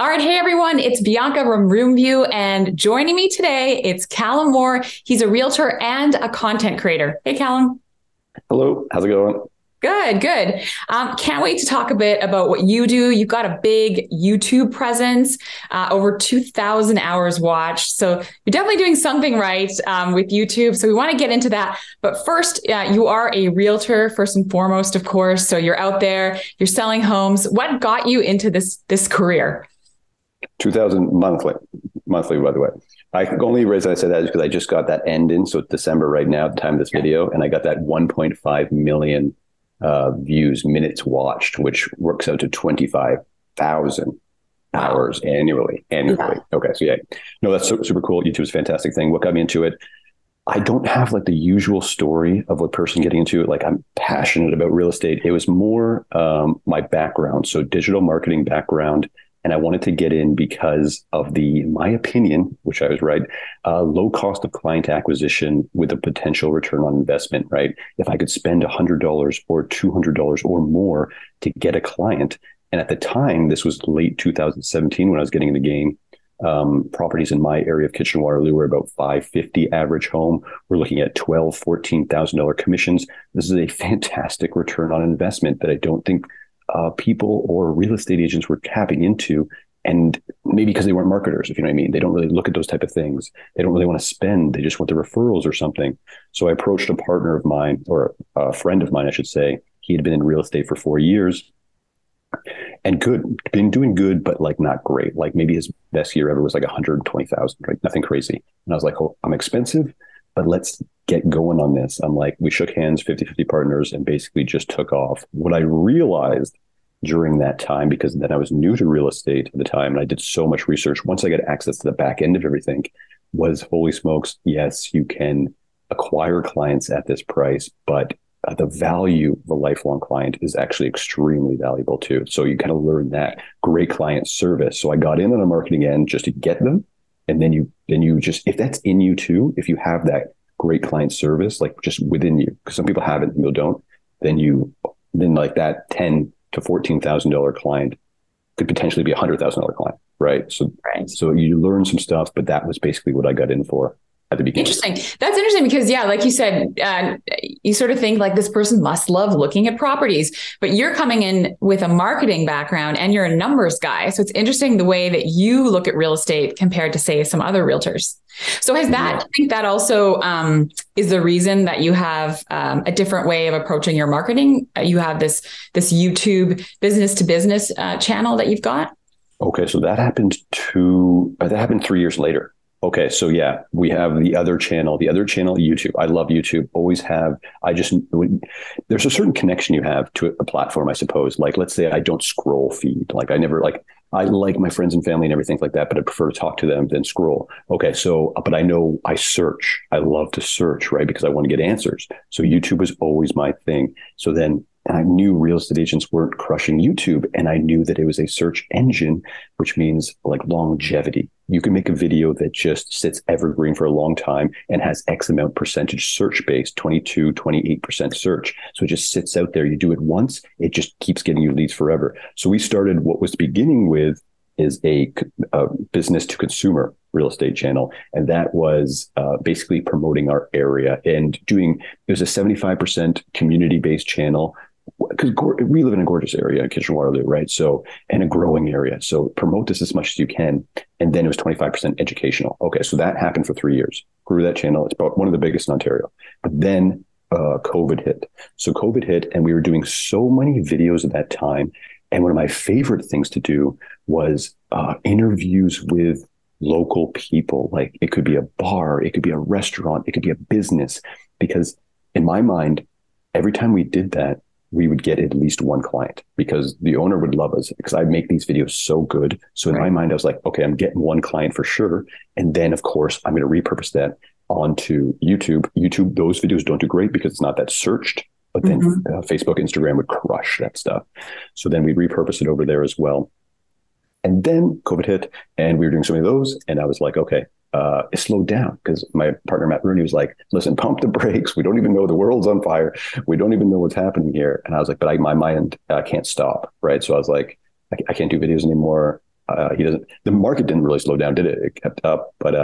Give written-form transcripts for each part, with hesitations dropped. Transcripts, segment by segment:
All right. Hey, everyone. It's Bianca from Roomvu, and joining me today, it's Callum Moore. He's a realtor and a content creator. Hey, Callum. Hello. How's it going? Good, good. Can't wait to talk a bit about what you do. You've got a big YouTube presence, over 2,000 hours watched. So you're definitely doing something right with YouTube. So we want to get into that. But first, you are a realtor first and foremost, of course. So you're out there, you're selling homes. What got you into this career? 2,000 monthly, by the way. I only reason I say that is because I just got that end in. So it's December right now, the time of this video, and I got that 1.5 million views, minutes watched, which works out to 25,000 hours annually. Yeah. Okay. So yeah, no, that's super cool. YouTube's a fantastic thing. What got me into it? I don't have like the usual story of a person getting into it. Like, I'm passionate about real estate. It was more my background. So digital marketing background. And I wanted to get in because of my opinion, which I was right, low cost of client acquisition with a potential return on investment, right? If I could spend $100 or $200 or more to get a client. And at the time, this was late 2017 when I was getting in the game, properties in my area of Kitchener Waterloo were about $550 average home. We're looking at $12,000, $14,000 commissions. This is a fantastic return on investment that I don't think people or real estate agents were tapping into, and maybe because they weren't marketers, if you know what I mean. They don't really look at those type of things. They don't really want to spend. They just want the referrals or something. So I approached a partner of mine, or a friend of mine, I should say. He had been in real estate for 4 years and been doing good, but like not great. Like maybe his best year ever was like 120,000, right? Nothing crazy. And I was like, oh, I'm expensive, but let's get going on this. I'm like, we shook hands, 50-50 partners, and basically just took off. What I realized during that time, because then I was new to real estate at the time, and I did so much research, once I got access to the back end of everything, was holy smokes, yes, you can acquire clients at this price, but the value of a lifelong client is actually extremely valuable too. So you kind of learn that great client service. So I got in on a marketing end just to get them. And then you just, if that's in you too, if you have that great client service, like just within you, because some people have it and people don't, then like that $10,000 to $14,000 client could potentially be $100,000 client, right? So you learn some stuff, but that was basically what I got in for at the beginning. Interesting. That's interesting because yeah, like you said, you sort of think like this person must love looking at properties, but you're coming in with a marketing background and you're a numbers guy. So it's interesting the way that you look at real estate compared to say some other realtors. So has that, I think that also is the reason that you have a different way of approaching your marketing. You have this YouTube business to business channel that you've got. Okay. So that happened 3 years later. Okay. So yeah, we have the other channel, YouTube. I love YouTube. Always have. There's a certain connection you have to a platform, I suppose. Like, let's say I don't scroll feed. Like I never like, I like my friends and family and everything like that, but I prefer to talk to them than scroll. Okay. So, but I know I search. I love to search, right? Because I want to get answers. So YouTube was always my thing. So then I knew real estate agents weren't crushing YouTube. And I knew that it was a search engine, which means like longevity. You can make a video that just sits evergreen for a long time and has X amount percentage search base, 22, 28% search. So it just sits out there. You do it once, it just keeps getting you leads forever. So we started what was beginning with is a business to consumer real estate channel. And that was basically promoting our area and it was a 75% community-based channel. Because we live in a gorgeous area, Kitchener Waterloo, right? So, and a growing area. So promote this as much as you can. And then it was 25% educational. Okay. So that happened for 3 years. Grew that channel. It's about one of the biggest in Ontario. But then COVID hit. So COVID hit and we were doing so many videos at that time. And one of my favorite things to do was interviews with local people. Like it could be a bar, it could be a restaurant, it could be a business. Because in my mind, every time we did that, we would get at least one client because the owner would love us because I make these videos so good. So in my mind, I was like, okay, I'm getting one client for sure. And then of course I'm going to repurpose that onto YouTube. YouTube, those videos don't do great because it's not that searched, but then Facebook, Instagram would crush that stuff. So then we repurpose it over there as well. And then COVID hit and we were doing so many of those. And I was like, okay, it slowed down because my partner, Matt Rooney, was like, listen, pump the brakes. We don't even know the world's on fire. We don't even know what's happening here. And I was like, but my mind can't stop. Right. So I was like, I can't do videos anymore. He doesn't. The market didn't really slow down, did it? It kept up, but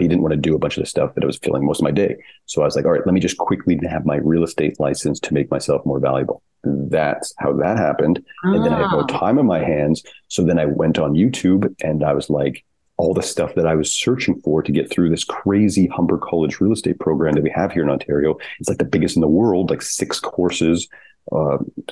he didn't want to do a bunch of the stuff that I was filling most of my day. So I was like, all right, let me just quickly have my real estate license to make myself more valuable. That's how that happened. And then I had more time on my hands. So then I went on YouTube and I was like, all the stuff that I was searching for to get through this crazy Humber College real estate program that we have here in Ontario. It's like the biggest in the world, like 6 courses,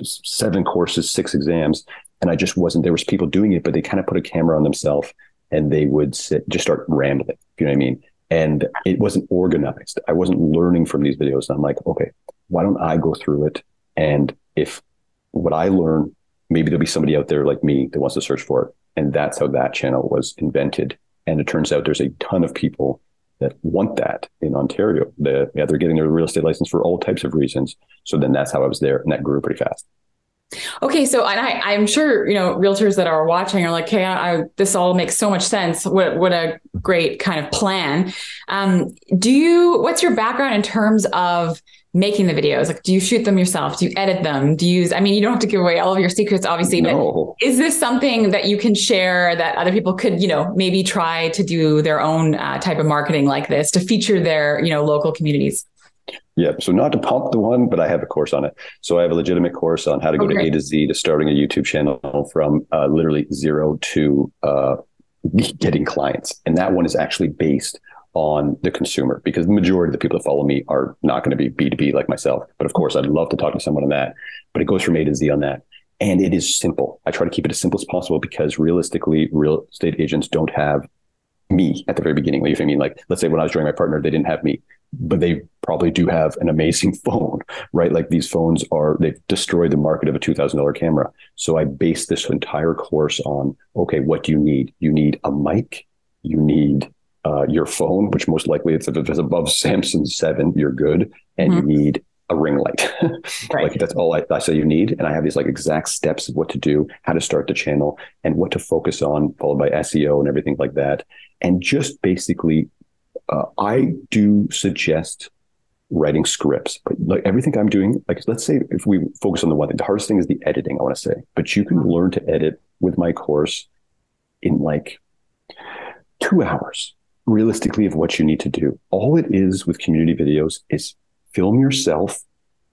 7 courses, 6 exams. And I just wasn't, there was people doing it, but they kind of put a camera on themselves and they would just start rambling. You know what I mean? And it wasn't organized. I wasn't learning from these videos. And I'm like, okay, why don't I go through it? And if what I learn, maybe there'll be somebody out there like me that wants to search for it. And that's how that channel was invented. And it turns out there's a ton of people that want that in Ontario. They're getting their real estate license for all types of reasons. So then that's how I was there. And that grew pretty fast. Okay. So and I'm sure, you know, realtors that are watching are like, hey, this all makes so much sense. What a great kind of plan. What's your background in terms of making the videos? Like, do you shoot them yourself? Do you edit them? You don't have to give away all of your secrets, obviously, but is this something that you can share that other people could, you know, maybe try to do their own type of marketing like this to feature their, you know, local communities? Yeah. So not to pump the one, but I have a course on it. So I have a legitimate course on how to go to A to Z to starting a YouTube channel from literally zero to getting clients. And that one is actually based on the consumer, because the majority of the people that follow me are not going to be B2B like myself. But of course, I'd love to talk to someone on that, but it goes from A to Z on that. And it is simple. I try to keep it as simple as possible because realistically, real estate agents don't have me at the very beginning. You know what I mean? Like, let's say when I was joining my partner, they didn't have me, but they probably do have an amazing phone, right? Like these phones they've destroyed the market of a $2,000 camera. So I based this entire course on, okay, what do you need? You need a mic, you need your phone, which most likely if it's above Samsung 7, you're good. And you need a ring light. Right. Like that's all I say you need. And I have these like exact steps of what to do, how to start the channel and what to focus on, followed by SEO and everything like that. And just basically, I do suggest writing scripts, but like everything I'm doing, like let's say if we focus on the one thing, the hardest thing is the editing, I want to say, but you can learn to edit with my course in like 2 hours, realistically, of what you need to do. All it is with community videos is film yourself,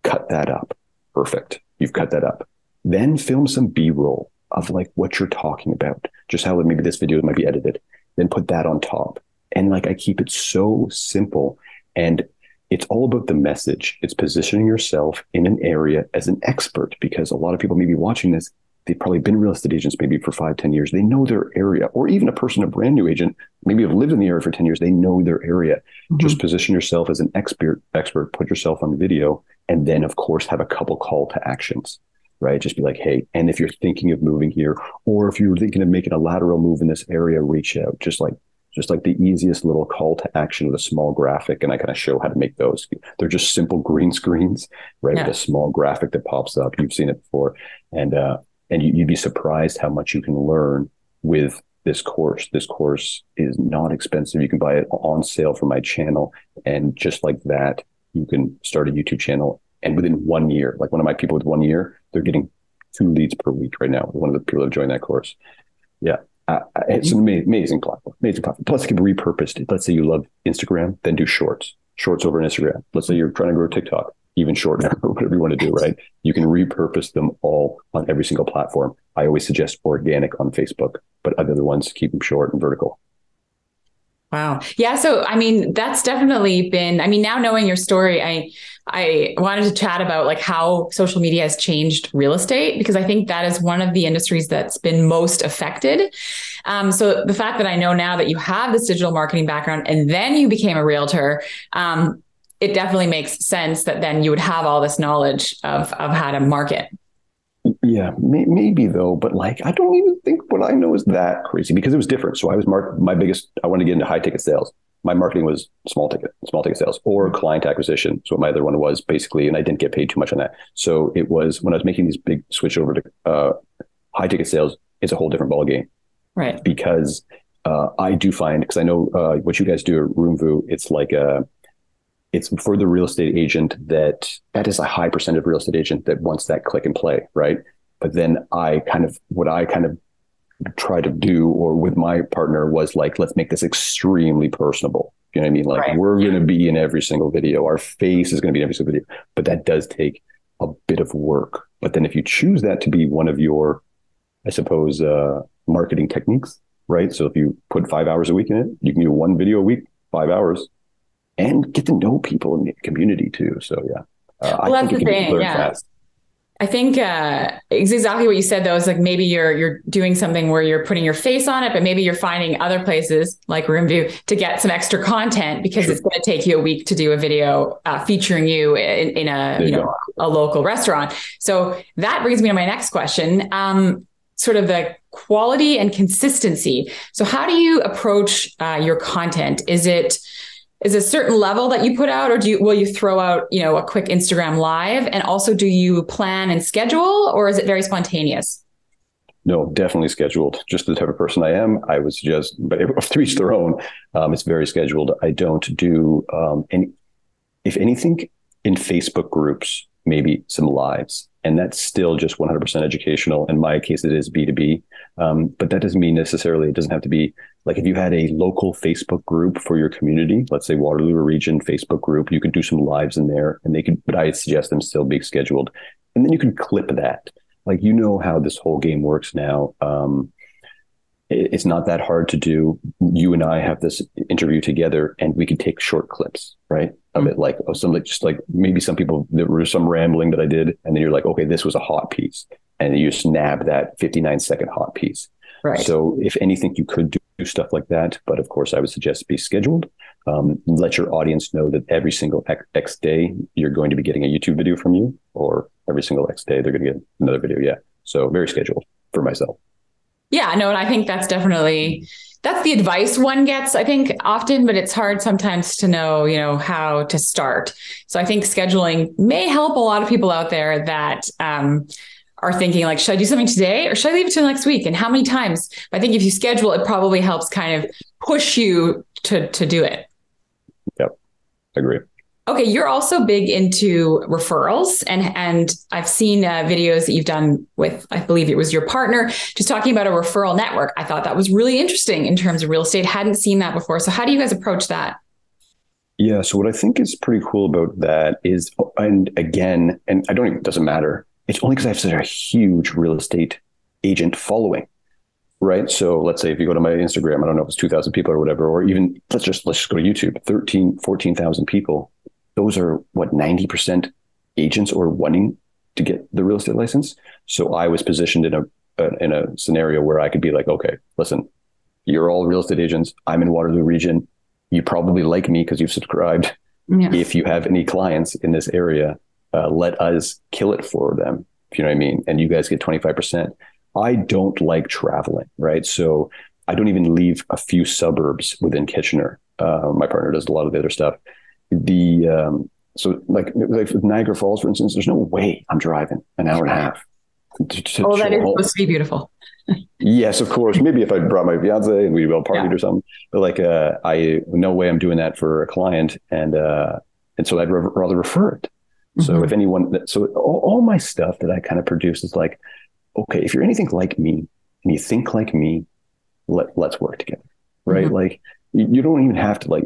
cut that up. Perfect. You've cut that up. Then film some B-roll of like what you're talking about, just how maybe this video might be edited. Then put that on top. And like, I keep it so simple, and it's all about the message. It's positioning yourself in an area as an expert, because a lot of people may be watching this. They've probably been real estate agents maybe for 5-10 years. They know their area, or even a person, a brand new agent, maybe have lived in the area for 10 years. They know their area. Just position yourself as an expert, put yourself on video, and then of course have a couple call to actions, right? Just be like, hey, and if you're thinking of moving here, or if you're thinking of making a lateral move in this area, reach out. Just like the easiest little call to action with a small graphic. And I kind of show how to make those. They're just simple green screens, right? Yeah. With a small graphic that pops up. You've seen it before. And you'd be surprised how much you can learn with this course. This course is not expensive. You can buy it on sale from my channel. And just like that, you can start a YouTube channel. And within 1 year, like one of my people with 1 year, they're getting 2 leads per week right now. One of the people that joined that course. Yeah. It's an amazing platform. Plus it can be repurposed. Let's say you love Instagram, then do shorts over on Instagram. Let's say you're trying to grow TikTok, even shorter, or whatever you want to do, right? You can repurpose them all on every single platform. I always suggest organic on Facebook, but other ones, keep them short and vertical. Wow. Yeah. So, I mean, that's definitely been, I mean, now knowing your story, I wanted to chat about like how social media has changed real estate, because I think that is one of the industries that's been most affected. So the fact that I know now that you have this digital marketing background and then you became a realtor, it definitely makes sense that then you would have all this knowledge of how to market. Yeah, maybe though, but like, I don't even think what I know is that crazy, because it was different. So I was I wanted to get into high ticket sales. My marketing was small ticket sales or client acquisition. So my other one was basically, and I didn't get paid too much on that. So it was when I was making these big switch over to high ticket sales, it's a whole different ballgame. Right. Because I do find, because I know what you guys do at Roomvu, it's like it's for the real estate agent that is a high percent of real estate agent that wants that click and play, right? But then I kind of try to do, or with my partner, was like, let's make this extremely personable. You know what I mean? Like, right. We're going to be in every single video. Our face is going to be in every single video, but that does take a bit of work. But then if you choose that to be one of your, I suppose, marketing techniques, right? So if you put 5 hours a week in it, you can do one video a week, 5 hours, and get to know people in the community too. So yeah, well, I think it can learn fast. I think it's exactly what you said, though. It's like maybe you're doing something where you're putting your face on it, but maybe you're finding other places like Roomvu to get some extra content, because it's going to take you a week to do a video featuring you in a a local restaurant. So that brings me to my next question, sort of the quality and consistency. So how do you approach your content? Is a certain level that you put out, or will you throw out, a quick Instagram live? And also, do you plan and schedule, or is it very spontaneous? No, definitely scheduled. Just the type of person I am. But to each their own. It's very scheduled. I don't do any, if anything, in Facebook groups, maybe some lives. And that's still just 100% educational. In my case, it is B2B. But that doesn't mean necessarily, it doesn't have to be like, if you had a local Facebook group for your community, let's say Waterloo Region Facebook group, you could do some lives in there, and but I suggest them still be scheduled. And then you can clip that. Like, how this whole game works now. It's not that hard to do. You and I have this interview together, and we could take short clips, right? Of it, like, maybe some people, there were some rambling that I did, and then you're like, okay, this was a hot piece, and you snap that 59-second hot piece. Right. So if anything, you could do stuff like that, but of course, I would suggest be scheduled. Let your audience know that every single X day you're going to be getting a YouTube video from you, or every single X day they're going to get another video. Yeah, so very scheduled for myself. Yeah, no, and I think that's definitely, that's the advice one gets, I think, often, but it's hard sometimes to know, how to start. So I think scheduling may help a lot of people out there that are thinking like, should I do something today, or should I leave it till next week? And how many times? I think if you schedule, it probably helps kind of push you to do it. Yep, I agree. Okay, you're also big into referrals, and I've seen videos that you've done with, I believe it was your partner, just talking about a referral network. I thought that was really interesting in terms of real estate. Hadn't seen that before. So how do you guys approach that? Yeah, so what I think is pretty cool about that is, it doesn't matter. It's only because I have such a huge real estate agent following. Right. So let's say if you go to my Instagram, I don't know if it's 2,000 people or whatever, or even let's just go to YouTube, 13, 14,000 people. Those are 90% agents or wanting to get the real estate license. So I was positioned in a scenario where I could be like, okay, listen, you're all real estate agents. I'm in Waterloo Region. You probably like me because you've subscribed. Yeah. If you have any clients in this area, let us kill it for them. If you know what I mean? And you guys get 25%. I don't like traveling, right? So I don't even leave a few suburbs within Kitchener. My partner does a lot of the other stuff. So like with Niagara Falls, for instance, there's no way I'm driving an hour and a half. To that is supposed to be beautiful. Yes, of course. Maybe if I brought my fiance and we all partied or something, but no way I'm doing that for a client. And so I'd rather refer it. So if anyone, all my stuff that I kind of produce is like, okay, if you're anything like me and you think like me, let's work together, right? Like you don't even have to like.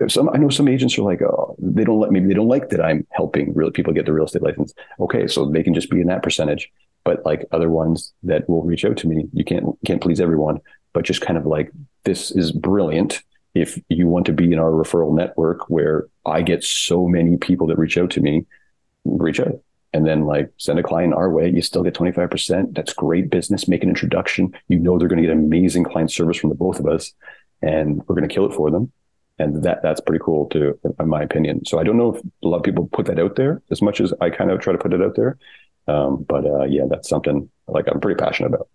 I know some agents are like, oh, maybe they don't like that I'm helping real people get the real estate license. Okay, so they can just be in that percentage, but like other ones that will reach out to me, you can't please everyone, but just kind of like, this is brilliant. If you want to be in our referral network where I get so many people that reach out to me, reach out. And then send a client our way, you still get 25%. That's great business. Make an introduction. They're going to get amazing client service from the both of us, and we're going to kill it for them. And that's pretty cool too, in my opinion. So I don't know if a lot of people put that out there as much as I kind of try to put it out there. But that's something I'm pretty passionate about.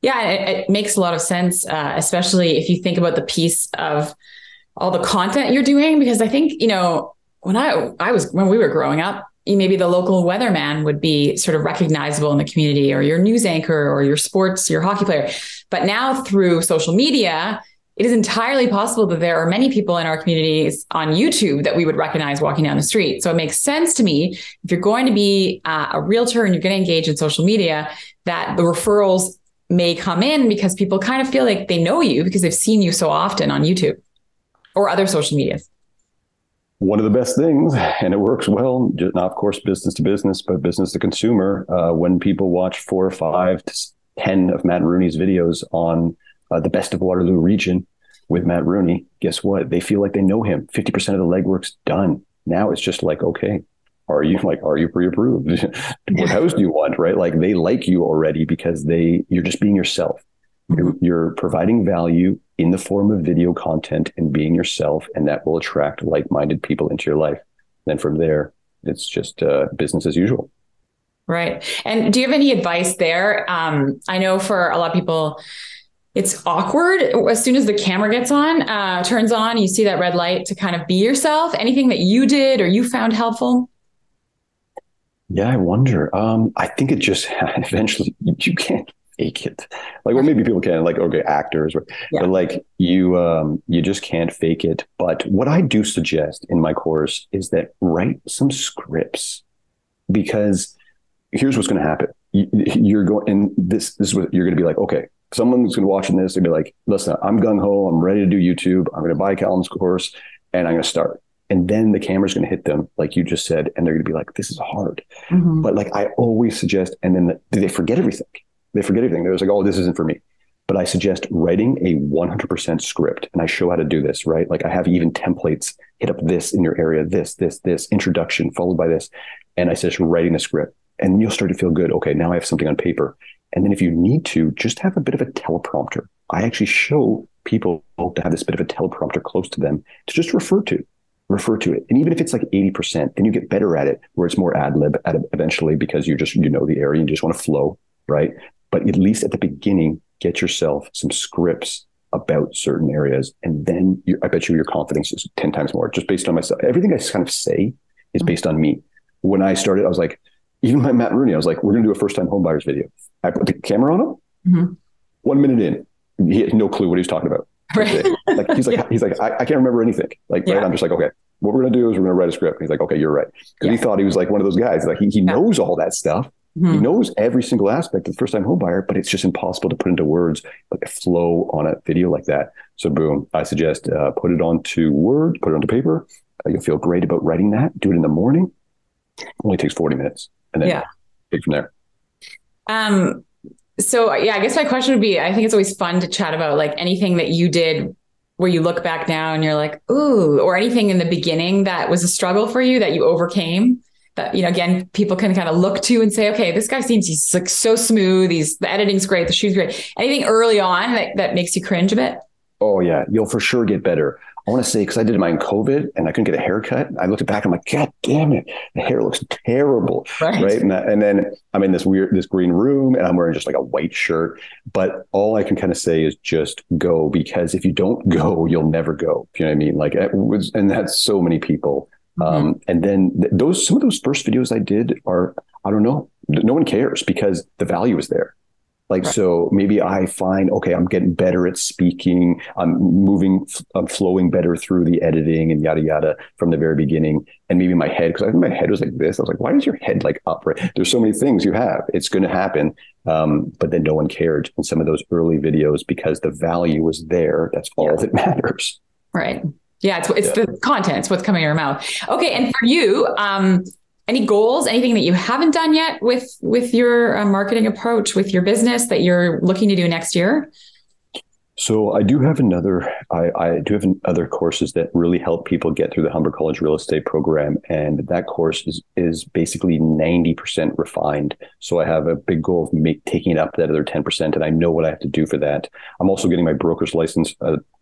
Yeah. It makes a lot of sense, especially if you think about the piece of all the content you're doing, because I think, when we were growing up, maybe the local weatherman would be sort of recognizable in the community, or your news anchor, or your hockey player. But now through social media, it is entirely possible that there are many people in our communities on YouTube that we would recognize walking down the street. So it makes sense to me, if you're going to be a realtor and you're going to engage in social media, that the referrals may come in because people kind of feel like they know you because they've seen you so often on YouTube or other social medias. One of the best things, and it works well, just not, of course, business to business, but business to consumer. When people watch 4 or 5 to 10 of Matt Rooney's videos on the best of Waterloo region with Matt Rooney, guess what? They feel like they know him. 50% of the legwork's done. Now it's just like, okay, are you pre-approved? What house do you want, right? Like they like you already because you're just being yourself. You're providing value in the form of video content and being yourself, and that will attract like-minded people into your life. Then from there, it's just business as usual. Right. And do you have any advice there? I know for a lot of people, it's awkward as soon as the camera gets on, turns on, you see that red light to kind of be yourself. Anything that you did or you found helpful? Yeah, I wonder. I think it just eventually you can't fake it. Like, well, maybe people can, like, okay, actors, right? Yeah. But like you just can't fake it. But what I do suggest in my course is that write some scripts, because here's what's going to happen. You're going, and this is what you're going to be like, okay, someone's going to watch this and be like, listen, I'm gung ho. I'm ready to do YouTube. I'm going to buy Callum's course and I'm going to start. And then the camera's going to hit them, like you just said, and they're going to be like, this is hard. Mm-hmm. But like I always suggest, and then they forget everything. They forget everything. They're just like, oh, this isn't for me. But I suggest writing a 100% script, and I show how to do this, right? Like I have even templates, hit up this in your area, this, introduction, followed by this. And I suggest writing the script, and you'll start to feel good. Okay, now I have something on paper. And then if you need to, just have a bit of a teleprompter. I actually show people to have this bit of a teleprompter close to them to just refer to it. And even if it's like 80%, then you get better at it, where it's more ad lib eventually, because you just, you know, the area, you just want to flow, right? But at least at the beginning, get yourself some scripts about certain areas. And then I bet you your confidence is 10 times more, just based on myself. Everything I kind of say is based on me. When I started, I was like, even my Matt Rooney, I was like, we're going to do a first-time homebuyers video. I put the camera on him. Mm-hmm. 1 minute in, he had no clue what he was talking about. Right. Like he's like, yeah. He's like, I can't remember anything. Like, yeah. Right? I'm just like, okay, what we're going to do is we're going to write a script. And he's like, okay, you're right. Because yeah. He thought he was like one of those guys. Like he knows all that stuff. Mm-hmm. He knows every single aspect of the first-time homebuyer, but it's just impossible to put into words, like a flow on a video like that. So boom, I suggest put it onto Word, put it onto paper. You'll feel great about writing that. Do it in the morning. It only takes 40 minutes. And then take from there. So yeah, I guess my question would be, I think it's always fun to chat about like anything that you did where you look back now and you're like, ooh, or anything in the beginning that was a struggle for you that you overcame, that, you know, again, people can kind of look to and say, okay, this guy seems, he's like so smooth. The editing's great. The shoot's great. Anything early on that makes you cringe a bit? Oh yeah. You'll for sure get better. I want to say, because I did mine in COVID and I couldn't get a haircut. I looked back, I'm like, God damn it. The hair looks terrible. Right. And then I'm in this green room and I'm wearing just like a white shirt. But all I can kind of say is just go, because if you don't go, you'll never go. You know what I mean? Like, and that's so many people. Mm-hmm. And then some of those first videos I did are, I don't know, no one cares because the value is there. Like, right. So maybe I find, okay, I'm getting better at speaking. I'm moving, I'm flowing better through the editing and yada, yada from the very beginning. And maybe my head, because I think my head was like this. I was like, why is your head like up? Right? There's so many things you have. It's going to happen. But then no one cared in some of those early videos because the value was there. That's all that matters. Right. Yeah. It's the content. It's what's coming out of your mouth. Okay. And for you, any goals, anything that you haven't done yet with your marketing approach, with your business that you're looking to do next year? So I do have other courses that really help people get through the Humber College real estate program. And that course is basically 90% refined. So I have a big goal of taking up that other 10%. And I know what I have to do for that. I'm also getting my broker's license.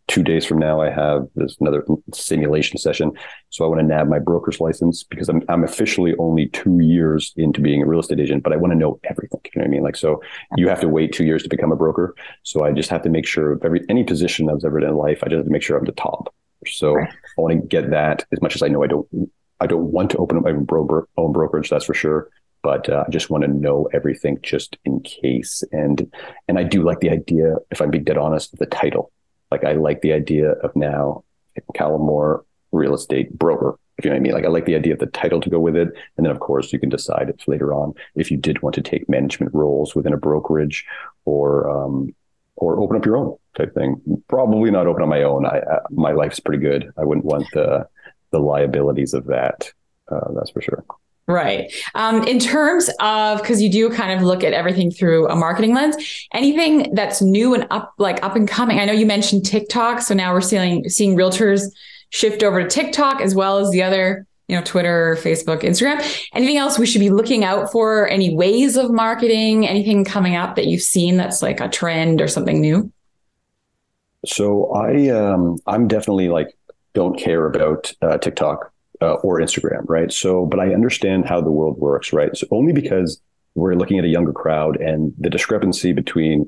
2 days from now, I have this another simulation session. So I want to nab my broker's license because I'm officially only 2 years into being a real estate agent, but I want to know everything. You know what I mean? Like, so you have to wait 2 years to become a broker. So I just have to make sure of any position I've ever done in life, I just have to make sure I'm the top. So I want to get that as much as I know. I don't want to open up my own brokerage. That's for sure. But I just want to know everything just in case. And I do like the idea, if I'm being dead honest, of the title. Like I like the idea of now, Callum Moore, real estate broker. you know what I mean? Like, I like the idea of the title to go with it. And then, of course, you can decide if later on if you did want to take management roles within a brokerage or open up your own type thing. Probably not open on my own. My life's pretty good. I wouldn't want the liabilities of that. That's for sure. Right. In terms of, because you do kind of look at everything through a marketing lens, anything that's new and up and coming. I know you mentioned TikTok. So now we're seeing realtors shift over to TikTok as well as the other, Twitter, Facebook, Instagram. Anything else we should be looking out for? Any ways of marketing? Anything coming up that you've seen that's like a trend or something new? So I'm definitely don't care about TikTok. Or Instagram, right? So, but I understand how the world works, right? So only because we're looking at a younger crowd and the discrepancy between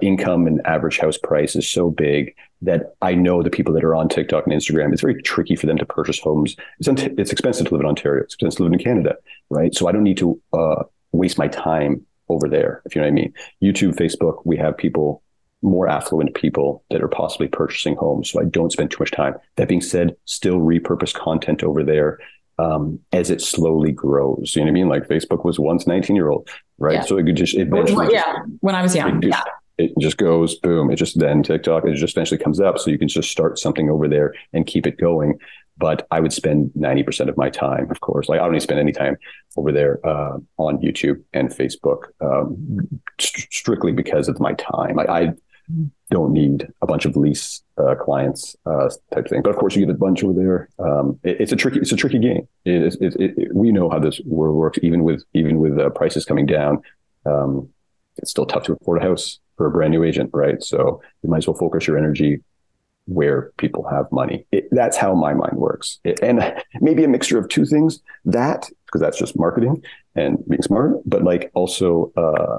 income and average house price is so big that I know the people that are on TikTok and Instagram, it's very tricky for them to purchase homes. It's expensive to live in Ontario. It's expensive to live in Canada, right? So I don't need to waste my time over there, if you know what I mean. YouTube, Facebook, we have people, more affluent people that are possibly purchasing homes. So I don't spend too much time. That being said, still repurpose content over there as it slowly grows. You know what I mean? Like Facebook was once 19-year-old, right? Yeah. So it could just eventually. When I was young. It just goes, boom. It just then TikTok, it just eventually comes up. So you can just start something over there and keep it going. But I would spend 90% of my time, of course. I don't even spend any time over there on YouTube and Facebook strictly because of my time. I don't need a bunch of lease clients type thing. But of course, you get a bunch over there. It's a tricky game. We know how this world works. Even with prices coming down, it's still tough to afford a house for a brand new agent, right? So you might as well focus your energy where people have money. That's how my mind works. And maybe a mixture of two things, because that's just marketing and being smart, but also,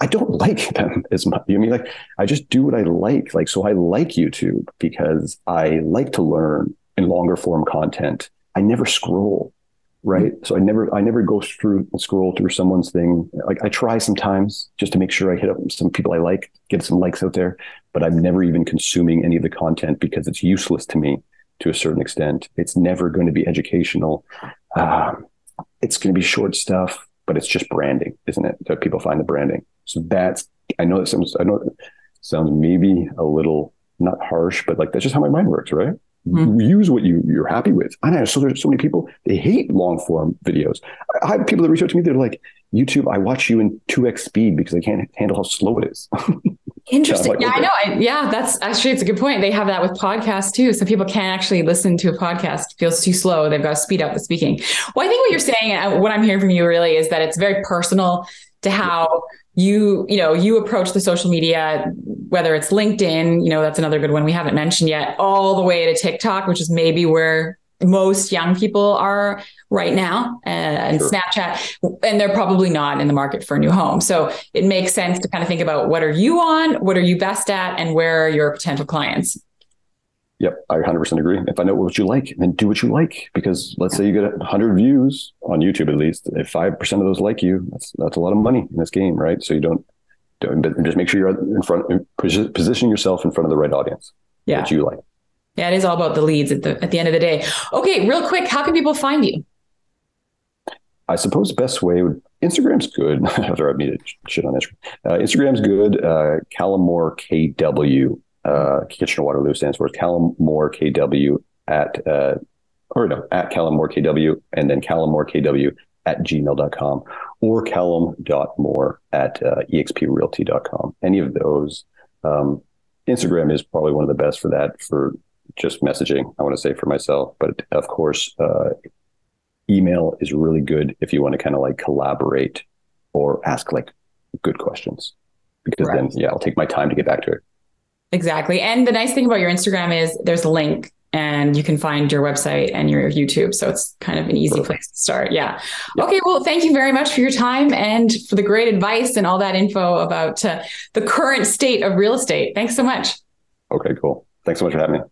I don't like them as much. I mean, I just do what I like. So I like YouTube because I like to learn in longer form content. I never scroll, right? So I never go through and scroll through someone's thing. I try sometimes just to make sure I hit up some people I like, get some likes out there, but I'm never even consuming any of the content because it's useless to me to a certain extent. It's never going to be educational. It's going to be short stuff, but it's just branding, isn't it? So people find the branding. So I know it sounds maybe a little not harsh, but that's just how my mind works, right? Mm-hmm. Use what you're happy with. I know. So there's so many people, they hate long form videos. I have people that reach out to me. They're like, YouTube, I watch you in 2x speed because I can't handle how slow it is. Interesting. I know. That's actually, it's a good point. They have that with podcasts too. So people can't actually listen to a podcast. It feels too slow. They've got to speed up the speaking. Well, I think what you're saying, and what I'm hearing from you really is that it's very personal to how you approach the social media, whether it's LinkedIn, that's another good one we haven't mentioned yet, all the way to TikTok, which is maybe where most young people are right now, and sure. Snapchat, and they're probably not in the market for a new home. So it makes sense to kind of think about what are you on, what are you best at, and where are your potential clients? Yep, I 100% agree. If I know what you like, then do what you like. Because let's say you get 100 views on YouTube, at least, if 5% of those like you, that's a lot of money in this game, right? So you don't, but just make sure you're position yourself in front of the right audience that you like. Yeah, it is all about the leads at the end of the day. Okay, real quick, how can people find you? I suppose the best way would, Instagram's good. After I've needed shit on Instagram. Instagram's good. Callum Moore KW. Kitchener Waterloo stands for Callum Moore KW at Callum Moore KW, and then Callum Moore KW at gmail.com or callum.moore at exprealty.com. Any of those. Instagram is probably one of the best for that, for just messaging, I want to say for myself. But of course, email is really good if you want to kind of collaborate or ask good questions, because right. Then I'll take my time to get back to it. Exactly. And the nice thing about your Instagram is there's a link and you can find your website and your YouTube. So it's kind of an easy place to start. Yeah. Okay. Well, thank you very much for your time and for the great advice and all that info about the current state of real estate. Thanks so much. Okay, cool. Thanks so much for having me.